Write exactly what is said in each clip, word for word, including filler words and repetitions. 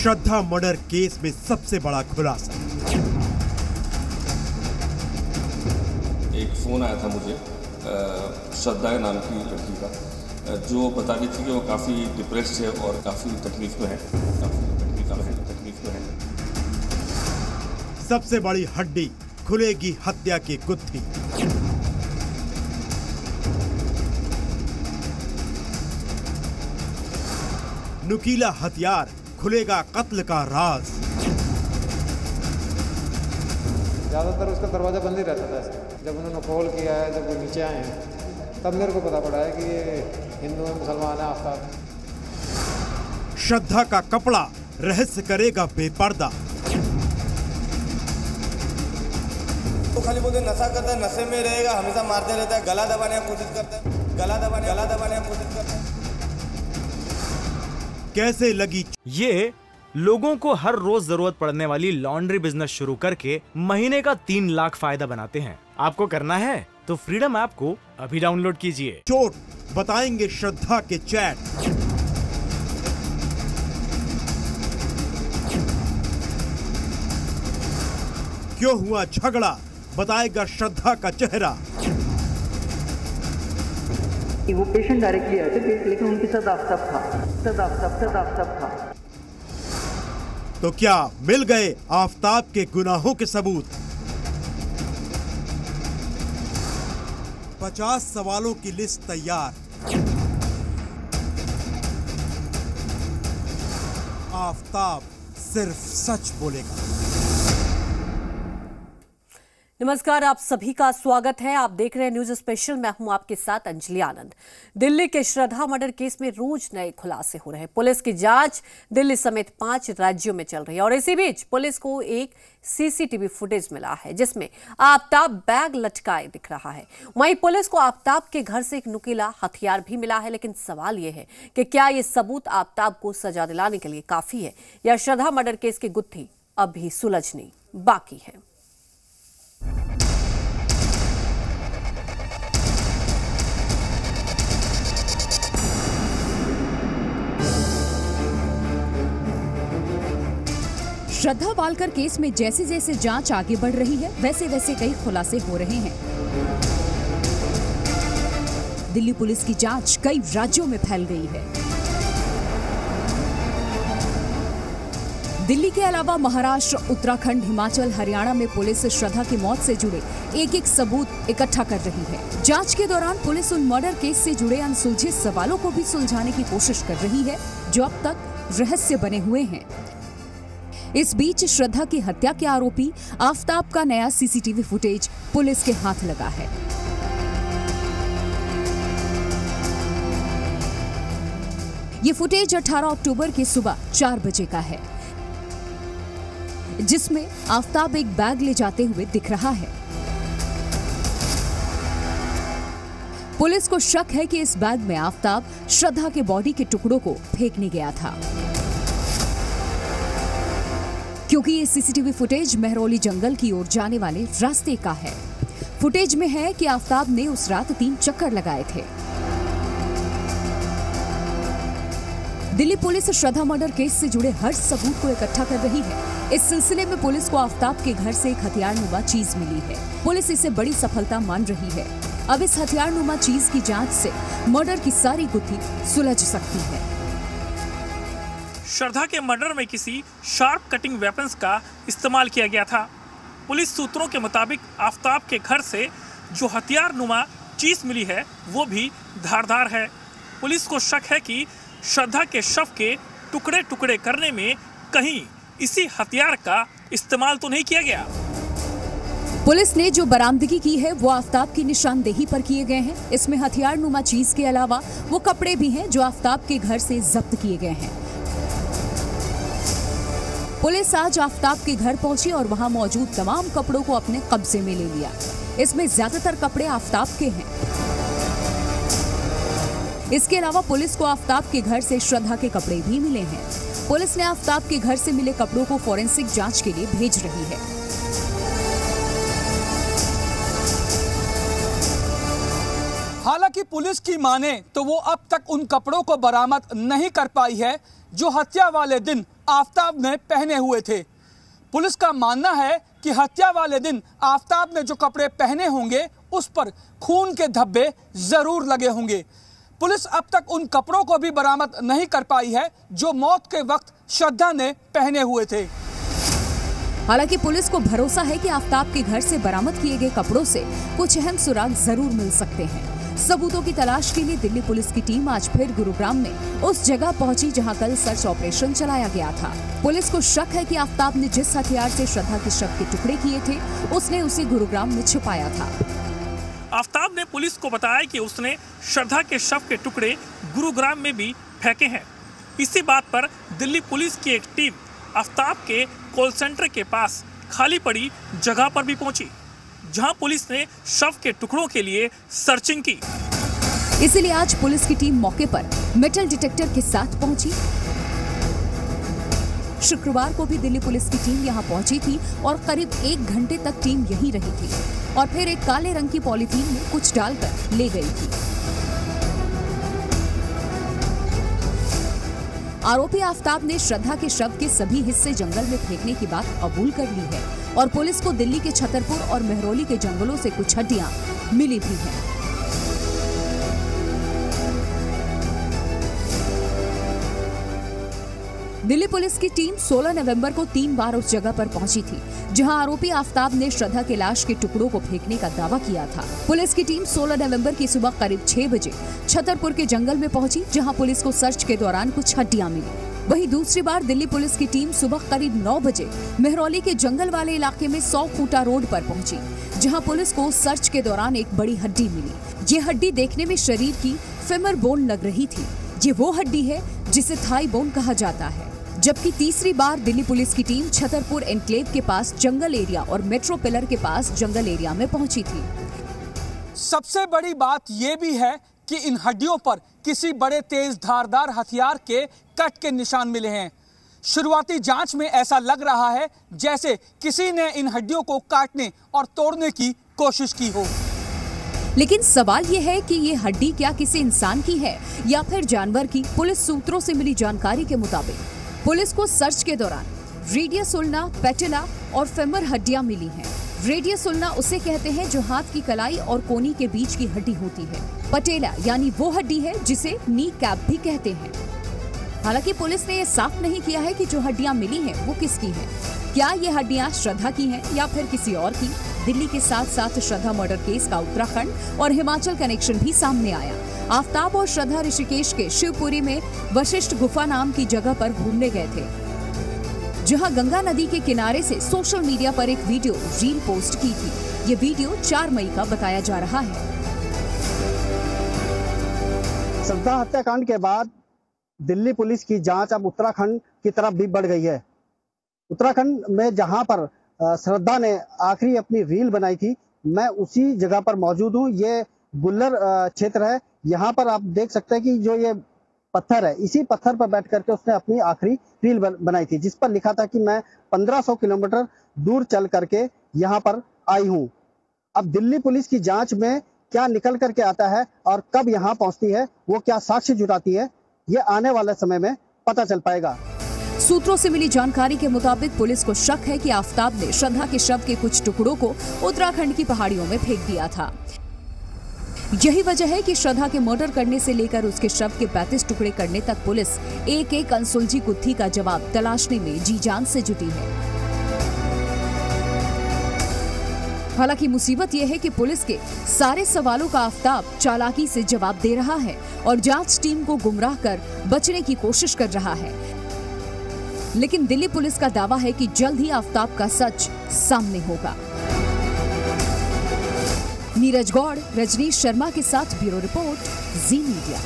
श्रद्धा murder case में सबसे बड़ा खुलासा। एक फोन आया था मुझे श्रद्धा नाम की लड़की का, जो बता रही थी कि वो काफ़ी डिप्रेस्ड है और काफ़ी तकलीफ में है काफ़ी तकलीफ में है तकलीफ में है। सबसे बड़ी हड्डी खुलेगी हत्या की गुत्थी। नुकीला हथियार, खुलेगा कत्ल का राज। ज़्यादातर उसका दरवाज़ा बंद ही रहता था। जब उन्होंने कॉल किया है, जब वो नीचे आए हैं, तब मेरे को पता पड़ा है कि ये हिंदू है, मुसलमान है, आफताब। श्रद्धा का कपड़ा रहस्य करेगा बेपर्दा। वो खाली बोलते नशा करता है, नशे में रहेगा, हमेशा मारते रहता है, गला दबाने की कोशिश करता है, गला दबाने गला दबाने की कोशिश करता है। कैसे लगी ये लोगों को हर रोज जरूरत पड़ने वाली लॉन्ड्री बिजनेस शुरू करके महीने का तीन लाख फायदा बनाते हैं। आपको करना है तो फ्रीडम ऐप को अभी डाउनलोड कीजिए। चोट बताएंगे श्रद्धा के चैट, क्यों हुआ झगड़ा बताएगा श्रद्धा का चेहरा। वो पेशेंट डायरेक्टली आए थे लेकिन उनके साथ आफताब था साथ आफताब साथ आफताब था। तो क्या मिल गए आफताब के गुनाहों के सबूत? पचास सवालों की लिस्ट तैयार। आफताब सिर्फ सच बोलेगा। नमस्कार, आप सभी का स्वागत है। आप देख रहे हैं न्यूज स्पेशल। मैं हूं आपके साथ अंजलि आनंद। दिल्ली के श्रद्धा मर्डर केस में रोज नए खुलासे हो रहे हैं। पुलिस की जांच दिल्ली समेत पांच राज्यों में चल रही है और इसी बीच पुलिस को एक सीसीटीवी फुटेज मिला है जिसमें आफताब बैग लटकाए दिख रहा है। वहीं पुलिस को आफताब के घर से एक नुकीला हथियार भी मिला है। लेकिन सवाल यह है कि क्या ये सबूत आफताब को सजा दिलाने के लिए काफी है या श्रद्धा मर्डर केस की गुत्थी अब भी सुलझनी बाकी है। श्रद्धा वालकर केस में जैसे जैसे जांच आगे बढ़ रही है वैसे वैसे कई खुलासे हो रहे हैं। दिल्ली पुलिस की जांच कई राज्यों में फैल गई है। दिल्ली के अलावा महाराष्ट्र, उत्तराखंड, हिमाचल, हरियाणा में पुलिस श्रद्धा की मौत से जुड़े एक एक सबूत इकट्ठा कर रही है। जांच के दौरान पुलिस उन मर्डर केस से जुड़े अनसुलझे सवालों को भी सुलझाने की कोशिश कर रही है जो अब तक रहस्य बने हुए हैं। इस बीच श्रद्धा की हत्या के आरोपी आफताब का नया सीसीटीवी फुटेज पुलिस के हाथ लगा है। ये फुटेज अठारह अक्टूबर की सुबह चार बजे का है जिसमें आफताब एक बैग ले जाते हुए दिख रहा है। पुलिस को शक है कि इस बैग में आफताब श्रद्धा के बॉडी के टुकड़ों को फेंकने गया था क्योंकि ये सीसीटीवी फुटेज महरौली जंगल की ओर जाने वाले रास्ते का है। फुटेज में है कि आफताब ने उस रात तीन चक्कर लगाए थे। Delhi police Shraddha murder case से जुड़े हर सबूत को इकट्ठा कर रही है। इस सिलसिले में पुलिस को आफताब के घर से एक हथियारनुमा चीज मिली है। पुलिस इसे बड़ी सफलता मान रही है। अब इस हथियारनुमा चीज की जाँच से मर्डर की सारी गुत्थी सुलझ सकती है। श्रद्धा के मर्डर में किसी शार्प कटिंग वेपन्स का इस्तेमाल किया गया था। पुलिस सूत्रों के मुताबिक आफताब के घर से जो हथियार नुमा चीज मिली है वो भी धारदार है। पुलिस को शक है कि श्रद्धा के शव के टुकड़े टुकड़े करने में कहीं इसी हथियार का इस्तेमाल तो नहीं किया गया। पुलिस ने जो बरामदगी की है वो आफताब की निशानदेही पर किए गए हैं। इसमें हथियार नुमा चीज के अलावा वो कपड़े भी हैं जो आफताब के घर से जब्त किए गए हैं। पुलिस आज आफताब के घर पहुंची और वहां मौजूद तमाम कपड़ों को अपने कब्जे में ले लिया। इसमें ज्यादातर कपड़े आफताब के हैं। इसके अलावा पुलिस को आफताब के घर से श्रद्धा के कपड़े भी मिले हैं। पुलिस ने आफताब के घर से मिले कपड़ों को फॉरेंसिक जांच के लिए भेज रही है। हालांकि पुलिस की माने तो वो अब तक उन कपड़ों को बरामद नहीं कर पाई है जो हत्या वाले दिन आफताब ने पहने हुए थे। पुलिस का मानना है कि हत्या वाले दिन आफताब ने जो कपड़े पहने होंगे उस पर खून के धब्बे जरूर लगे होंगे। पुलिस अब तक उन कपड़ों को भी बरामद नहीं कर पाई है जो मौत के वक्त श्रद्धा ने पहने हुए थे। हालांकि पुलिस को भरोसा है कि आफताब के घर से बरामद किए गए कपड़ों से कुछ अहम सुराग जरूर मिल सकते हैं। सबूतों की तलाश के लिए दिल्ली पुलिस की टीम आज फिर गुरुग्राम में उस जगह पहुंची जहां कल सर्च ऑपरेशन चलाया गया था। पुलिस को शक है कि आफताब ने जिस हथियार से श्रद्धा के शव के टुकड़े किए थे उसने उसे गुरुग्राम में छिपाया था। आफताब ने पुलिस को बताया कि उसने श्रद्धा के शव के टुकड़े गुरुग्राम में भी फेंके हैं। इसी बात पर दिल्ली पुलिस की एक टीम आफताब के कॉल सेंटर के पास खाली पड़ी जगह पर भी पहुंची, जहां पुलिस ने शव के टुकड़ों के लिए सर्चिंग की। इसलिए आज पुलिस की टीम मौके पर मेटल डिटेक्टर के साथ पहुंची। शुक्रवार को भी दिल्ली पुलिस की टीम यहां पहुंची थी और करीब एक घंटे तक टीम यहीं रही थी और फिर एक काले रंग की पॉलीथीन में कुछ डालकर ले गई थी। आरोपी आफताब ने श्रद्धा के शव के सभी हिस्से जंगल में फेंकने की बात कबूल कर ली है और पुलिस को दिल्ली के छतरपुर और महरौली के जंगलों से कुछ हड्डियां मिली भी हैं। दिल्ली पुलिस की टीम सोलह नवंबर को तीन बार उस जगह पर पहुंची थी जहां आरोपी आफताब ने श्रद्धा के लाश के टुकड़ों को फेंकने का दावा किया था। पुलिस की टीम सोलह नवंबर की सुबह करीब छह बजे छतरपुर के जंगल में पहुंची जहां पुलिस को सर्च के दौरान कुछ हड्डियां मिली। वहीं दूसरी बार दिल्ली पुलिस की टीम सुबह करीब नौ बजे महरौली के जंगल वाले इलाके में सौ फूटा रोड पर पहुंची जहां पुलिस को सर्च के दौरान एक बड़ी हड्डी मिली। ये हड्डी देखने में शरीर की फेमर बोन लग रही थी। ये वो हड्डी है जिसे थाई बोन कहा जाता है। जबकि तीसरी बार दिल्ली पुलिस की टीम छतरपुर एनक्लेव के पास जंगल एरिया और मेट्रो पिलर के पास जंगल एरिया में पहुंची थी। सबसे बड़ी बात यह भी है कि इन हड्डियों पर किसी बड़े तेज धारदार हथियार के कट के निशान मिले हैं। शुरुआती जांच में ऐसा लग रहा है जैसे किसी ने इन हड्डियों को काटने और तोड़ने की कोशिश की हो। लेकिन सवाल यह है कि ये हड्डी क्या किसी इंसान की है या फिर जानवर की। पुलिस सूत्रों से मिली जानकारी के मुताबिक पुलिस को सर्च के दौरान रेडियस उल्ना, पेटेला और फेमर हड्डियां मिली हैं। रेडियस उल्ना उसे कहते हैं जो हाथ की कलाई और कोहनी के बीच की हड्डी होती है। पेटेला यानी वो हड्डी है जिसे नी कैप भी कहते हैं। हालांकि पुलिस ने यह साफ नहीं किया है कि जो हड्डियां मिली हैं वो किसकी हैं। क्या ये हड्डियां श्रद्धा की हैं या फिर किसी और की। दिल्ली के साथ साथ श्रद्धा मर्डर केस का उत्तराखंड और हिमाचल कनेक्शन भी सामने आया। आफताब और श्रद्धा ऋषिकेश के शिवपुरी में वशिष्ठ गुफा नाम की जगह पर घूमने गए थे जहां गंगा नदी के किनारे से सोशल मीडिया पर एक वीडियो रील पोस्ट की थी। ये वीडियो चार मई का बताया जा रहा है। श्रद्धा हत्याकांड के बाद दिल्ली पुलिस की जाँच अब उत्तराखंड की तरफ भी बढ़ गई है। उत्तराखंड में जहाँ पर श्रद्धा ने आखिरी अपनी रील बनाई थी, मैं उसी जगह पर मौजूद हूँ। ये गुल्लर क्षेत्र है। यहाँ पर आप देख सकते हैं कि जो ये पत्थर है, इसी पत्थर पर बैठ करके उसने अपनी आखिरी रील बनाई थी जिस पर लिखा था कि मैं पंद्रह सौ किलोमीटर दूर चल करके यहाँ पर आई हूँ। अब दिल्ली पुलिस की जांच में क्या निकल करके आता है और कब यहाँ पहुँचती है, वो क्या साक्ष्य जुटाती है, ये आने वाले समय में पता चल पाएगा। सूत्रों से मिली जानकारी के मुताबिक पुलिस को शक है कि आफताब ने श्रद्धा के शव के कुछ टुकड़ों को उत्तराखंड की पहाड़ियों में फेंक दिया था। यही वजह है कि श्रद्धा के मर्डर करने से लेकर उसके शव के पैंतीस टुकड़े करने तक पुलिस एक एक अनसुलझी गुत्थी का जवाब तलाशने में जी जान से जुटी है। हालांकि मुसीबत यह है कि पुलिस के सारे सवालों का आफताब चालाकी से जवाब दे रहा है और जाँच टीम को गुमराह कर बचने की कोशिश कर रहा है। लेकिन दिल्ली पुलिस का दावा है कि जल्द ही आफताब का सच सामने होगा। नीरज गौड़, रजनीश शर्मा के साथ ब्यूरो रिपोर्ट, जी मीडिया।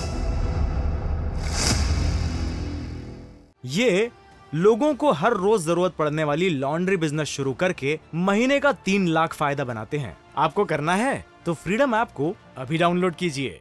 ये लोगों को हर रोज जरूरत पड़ने वाली लॉन्ड्री बिजनेस शुरू करके महीने का तीन लाख फायदा बनाते हैं। आपको करना है तो फ्रीडम ऐप को अभी डाउनलोड कीजिए।